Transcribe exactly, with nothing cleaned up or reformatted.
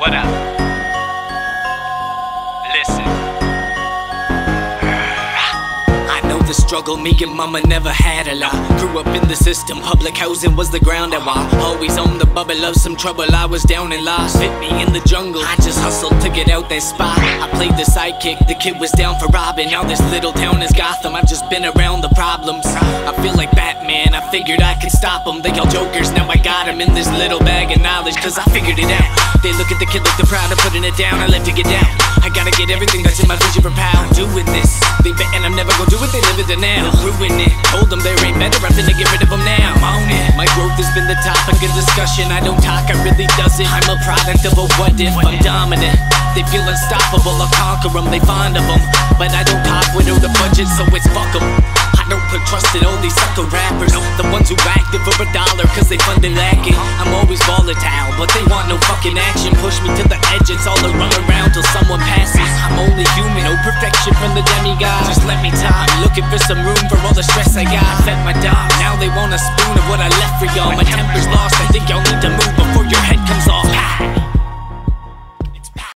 What up? Listen. I know the struggle, me and mama never had a lot. Grew up in the system, public housing was the ground that I always on the bubble of some trouble, I was down and lost. Fit me in the jungle, I just hustled to get out that spot. I played the sidekick, the kid was down for robbing. Now this little town is Gotham, I've just been around the problems. I feel like Batman, I figured I could stop them. They all jokers, now I got them in this little bag of knowledge, cause I figured it out. They look at the kid like they're proud of putting it down. I left to get down. I gotta get everything that's in my vision for power. I'm doing this. They bet and I'm never gonna do it. They live it to now. Ruin it. Told them there ain't better. I'm finna get rid of them now. I'm on it. My growth has been the topic of discussion. I don't talk, I really doesn't. I'm a product of a what if. I'm dominant. They feel unstoppable. I'll conquer them. They fond of them. But I don't pop with all the budget, so it's fuck them. I don't put trust in all these sucker rappers, the ones who acted for a dollar cause they funding lacking. I'm always volatile, but they want no fucking action. Push me to the edge, it's all a run around till someone passes. I'm only human, no perfection from the demigod. Just let me talk, looking for some room for all the stress I got. I fed my dog, now they want a spoon of what I left for y'all. My temper's lost, I think y'all need to move before your head comes off.